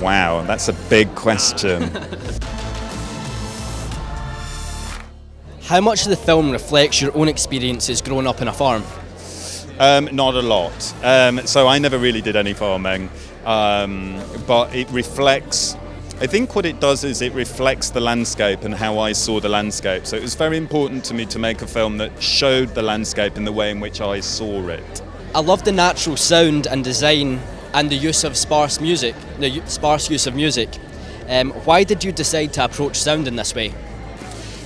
Wow, that's a big question. How much of the film reflects your own experiences growing up in a farm? Not a lot. So I never really did any farming, but it reflects, I think what it does is it reflects the landscape and how I saw the landscape. So it was very important to me to make a film that showed the landscape in the way in which I saw it. I love the natural sound and design and the use of sparse music, the sparse use of music. Why did you decide to approach sound in this way?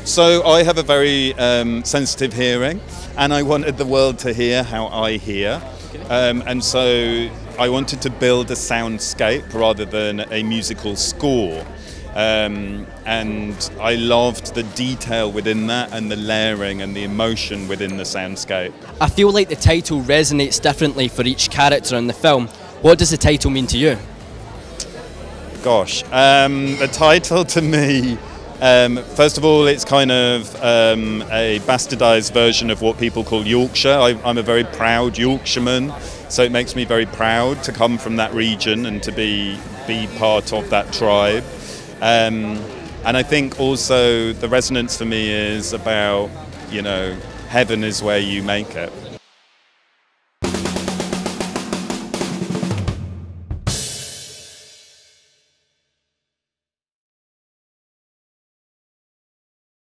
So I have a very sensitive hearing, and I wanted the world to hear how I hear, and so I wanted to build a soundscape rather than a musical score, and I loved the detail within that and the layering and the emotion within the soundscape. I feel like the title resonates differently for each character in the film. What does the title mean to you? Gosh, the title to me... first of all, it's kind of a bastardised version of what people call Yorkshire. I'm a very proud Yorkshireman, so it makes me very proud to come from that region and to be part of that tribe. And I think also the resonance for me is about, you know, heaven is where you make it.